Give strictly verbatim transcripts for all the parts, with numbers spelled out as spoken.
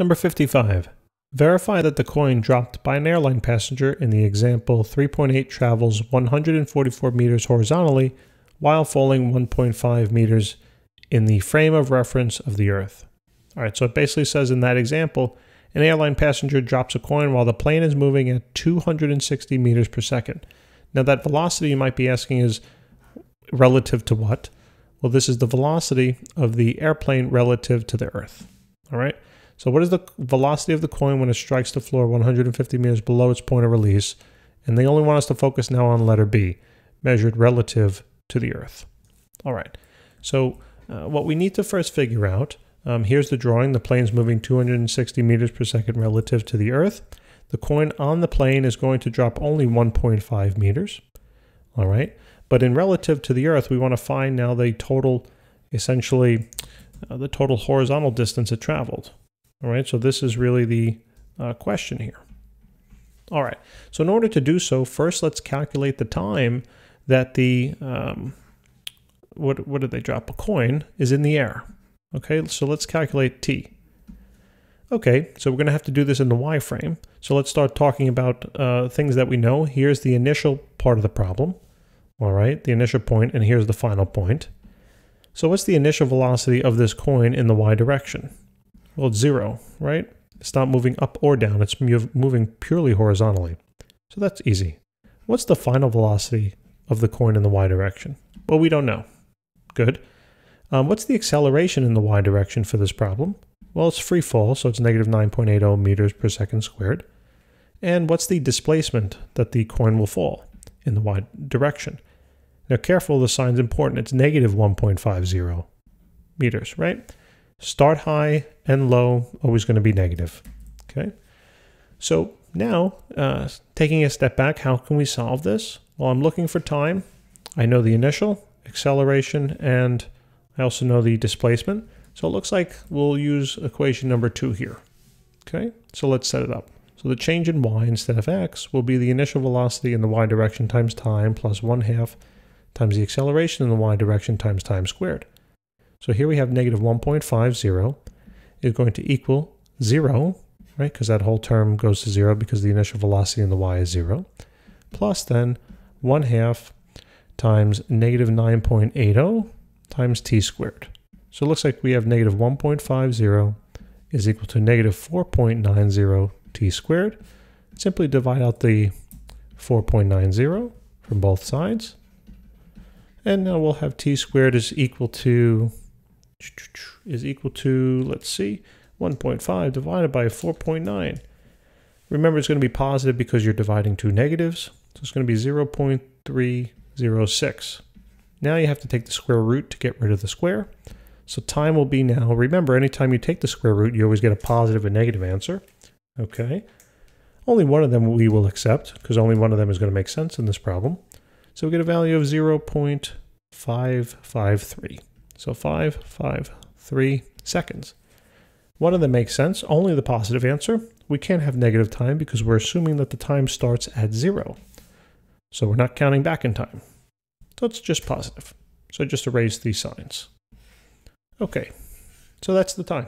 Number fifty-five. Verify that the coin dropped by an airline passenger in the example three point eight travels one hundred forty-four meters horizontally while falling one point five meters in the frame of reference of the Earth. All right, so it basically says in that example, an airline passenger drops a coin while the plane is moving at two hundred sixty meters per second. Now that velocity, you might be asking, is relative to what? Well, this is the velocity of the airplane relative to the Earth. All right. So what is the velocity of the coin when it strikes the floor one hundred fifty meters below its point of release? And they only want us to focus now on letter B, measured relative to the Earth. All right. So uh, what we need to first figure out, um, here's the drawing. The plane's moving two hundred sixty meters per second relative to the Earth. The coin on the plane is going to drop only one point five meters. All right. But in relative to the Earth, we want to find now the total, essentially, uh, the total horizontal distance it traveled. All right, so this is really the uh, question here. All right, so in order to do so, first let's calculate the time that the, um, what, what did they drop? A coin is in the air. Okay, so let's calculate T. Okay, so we're going to have to do this in the Y-frame. So let's start talking about uh, things that we know. Here's the initial part of the problem. All right, the initial point, and here's the final point. So what's the initial velocity of this coin in the y direction? Well, it's zero, right? It's not moving up or down. It's moving purely horizontally. So that's easy. What's the final velocity of the coin in the y direction? Well, we don't know. Good. Um, what's the acceleration in the y direction for this problem? Well, it's free fall, so it's negative nine point eight zero meters per second squared. And what's the displacement that the coin will fall in the y direction? Now, careful, the sign's important. It's negative one point five zero meters, right? Start high and low, always going to be negative, okay? So now, uh, taking a step back, how can we solve this? Well, I'm looking for time. I know the initial, acceleration, and I also know the displacement. So it looks like we'll use equation number two here, okay? So let's set it up. So the change in y instead of x will be the initial velocity in the y direction times time plus one half times the acceleration in the y direction times time squared. So here we have negative one point five zero is going to equal zero, right? Because that whole term goes to zero because the initial velocity in the y is zero. Plus then one half times negative nine point eight zero times t squared. So it looks like we have negative one point five zero is equal to negative four point nine zero t squared. Simply divide out the four point nine zero from both sides. And now we'll have t squared is equal to, is equal to, let's see, one point five divided by four point nine. Remember, it's going to be positive because you're dividing two negatives. So it's going to be zero point three zero six. Now you have to take the square root to get rid of the square. So time will be now, remember, anytime you take the square root, you always get a positive and negative answer. Okay. Only one of them we will accept because only one of them is going to make sense in this problem. So we get a value of zero point five five three. So five five three seconds. One of them makes sense, only the positive answer. We can't have negative time because we're assuming that the time starts at zero. So we're not counting back in time. So it's just positive. So just erase these signs. Okay, so that's the time.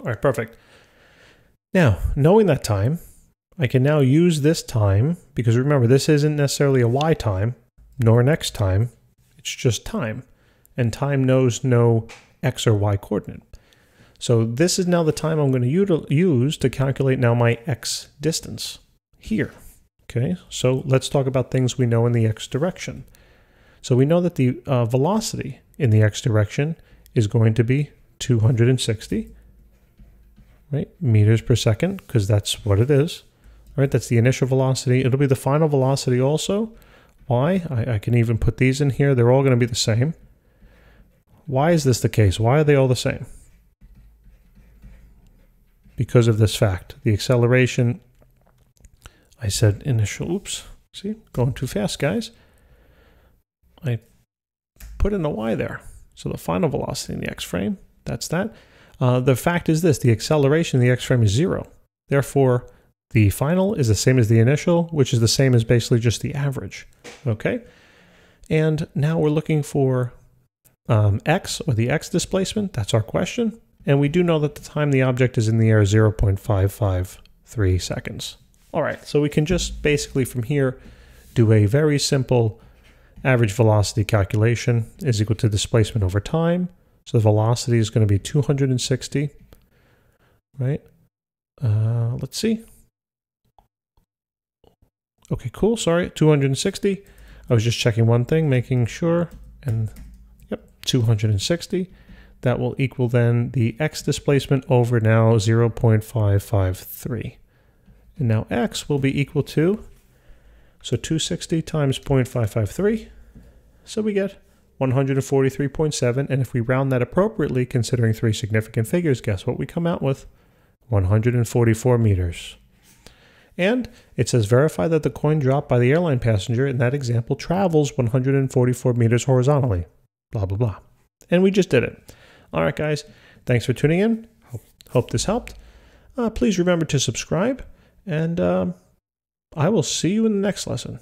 All right, perfect. Now, knowing that time, I can now use this time, because remember, this isn't necessarily a y time, nor an x time, it's just time. And time knows no x or y coordinate. So this is now the time I'm going to use to calculate now my x distance here. Okay, so let's talk about things we know in the x direction. So we know that the uh, velocity in the x direction is going to be two hundred sixty, right, meters per second, because that's what it is. Right, that's the initial velocity. It'll be the final velocity also. Why? I, I can even put these in here. They're all going to be the same. Why is this the case? Why are they all the same? Because of this fact. The acceleration, I said initial, oops, see, going too fast, guys. I put in a y there. So the final velocity in the x-frame, that's that. Uh, the fact is this, the acceleration in the x-frame is zero. Therefore, the final is the same as the initial, which is the same as basically just the average, okay? And now we're looking for um, x, or the x displacement, that's our question, And we do know that the time the object is in the air is zero point five five three seconds. All right, so we can just basically from here do a very simple average velocity calculation is equal to displacement over time. So the velocity is going to be two hundred sixty, right? Uh, let's see. Okay, cool, sorry, two hundred sixty. I was just checking one thing, making sure, and yep, two hundred sixty. That will equal then the x displacement over now zero point five five three. And now x will be equal to, so two hundred sixty times zero point five five three. So we get one hundred forty-three point seven. And if we round that appropriately, considering three significant figures, guess what we come out with? one hundred forty-four meters. And it says verify that the coin dropped by the airline passenger in that example travels one hundred forty-four meters horizontally, blah, blah, blah. And we just did it. All right, guys, thanks for tuning in. Hope, hope this helped. Uh, please remember to subscribe, and um, I will see you in the next lesson.